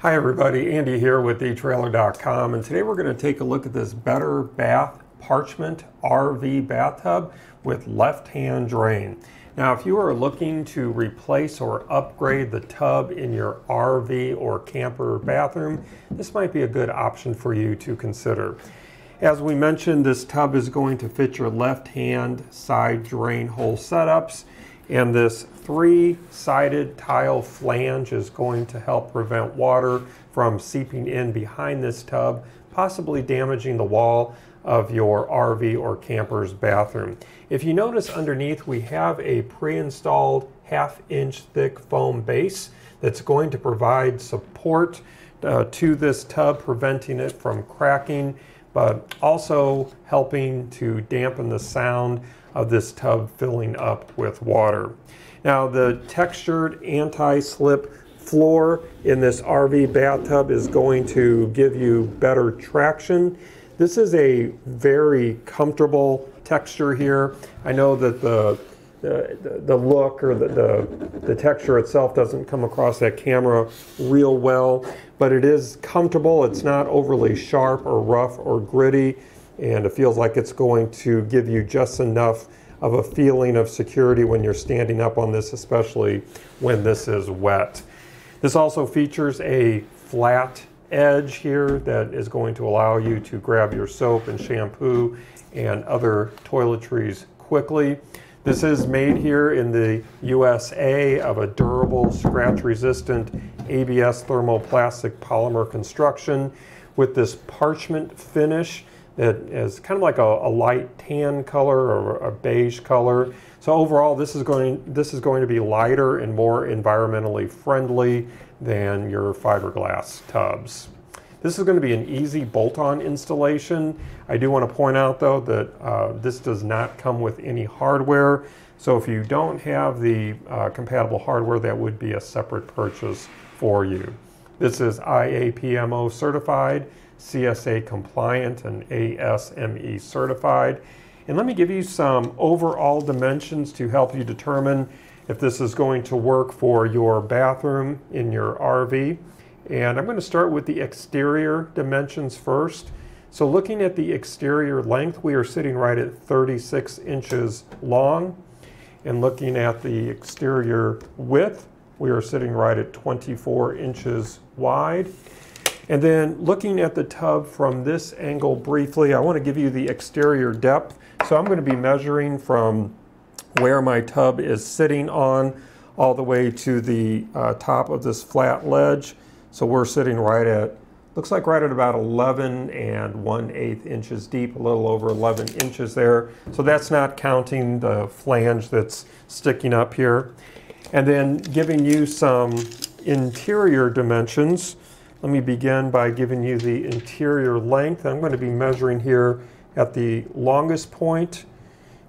Hi everybody, Andy here with etrailer.com, and today we're going to take a look at this Better Bath Parchment RV Bathtub with left-hand drain. Now if you are looking to replace or upgrade the tub in your RV or camper bathroom, this might be a good option for you to consider. As we mentioned, this tub is going to fit your left-hand side drain hole setups, and this three-sided tile flange is going to help prevent water from seeping in behind this tub, possibly damaging the wall of your RV or camper's bathroom. If you notice underneath, we have a pre-installed half-inch thick foam base that's going to provide support to this tub, preventing it from cracking, but also helping to dampen the sound of this tub filling up with water. Now the textured anti-slip floor in this RV bathtub is going to give you better traction. This is a very comfortable texture here. I know that the look or the texture itself doesn't come across that camera real well, but it is comfortable. It's not overly sharp or rough or gritty, and it feels like it's going to give you just enough of a feeling of security when you're standing up on this, especially when this is wet. This also features a flat edge here that is going to allow you to grab your soap and shampoo and other toiletries quickly. This is made here in the USA of a durable, scratch-resistant ABS thermoplastic polymer construction with this parchment finish that is kind of like a light tan color or a beige color. So overall, this is going to be lighter and more environmentally friendly than your fiberglass tubs. This is going to be an easy bolt-on installation. I do want to point out though that this does not come with any hardware. So if you don't have the compatible hardware, that would be a separate purchase for you. This is IAPMO certified, CSA compliant, and ASME certified. And let me give you some overall dimensions to help you determine if this is going to work for your bathroom in your RV. And I'm going to start with the exterior dimensions first. So looking at the exterior length, we are sitting right at 36 inches long. And looking at the exterior width, we are sitting right at 24 inches wide. And then looking at the tub from this angle briefly, I want to give you the exterior depth. So I'm going to be measuring from where my tub is sitting on all the way to the top of this flat ledge. So we're sitting right at, looks like right at about 11 1/8 inches deep, a little over 11 inches there. So that's not counting the flange that's sticking up here. And then giving you some interior dimensions. Let me begin by giving you the interior length. I'm going to be measuring here at the longest point.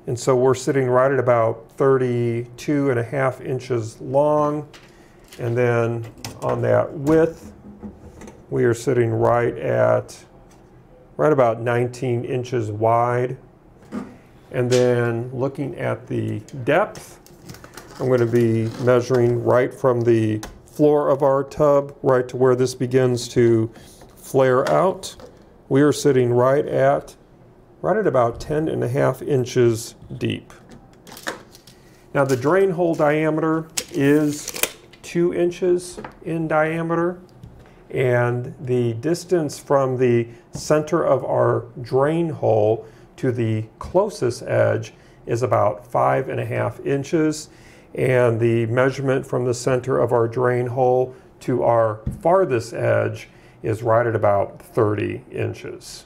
And so we're sitting right at about 32 1/2 inches long. And then on that width, we are sitting right about 19 inches wide. And then looking at the depth, I'm going to be measuring right from the floor of our tub right to where this begins to flare out. We are sitting right at about 10 1/2 inches deep. Now the drain hole diameter is 2 inches in diameter, and the distance from the center of our drain hole to the closest edge is about 5 1/2 inches, and the measurement from the center of our drain hole to our farthest edge is right at about 30 inches.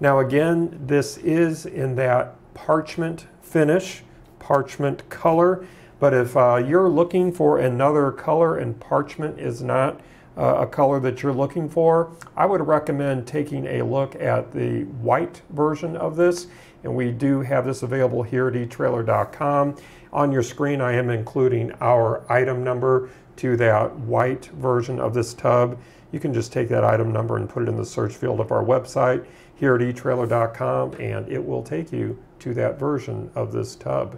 Now again, this is in that parchment finish, parchment color. But if you're looking for another color and parchment is not a color that you're looking for, I would recommend taking a look at the white version of this. And we do have this available here at etrailer.com. On your screen, I am including our item number to that white version of this tub. You can just take that item number and put it in the search field of our website here at etrailer.com, and it will take you to that version of this tub.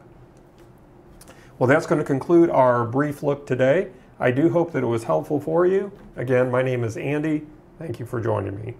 Well, that's going to conclude our brief look today. I do hope that it was helpful for you. Again, my name is Andy. Thank you for joining me.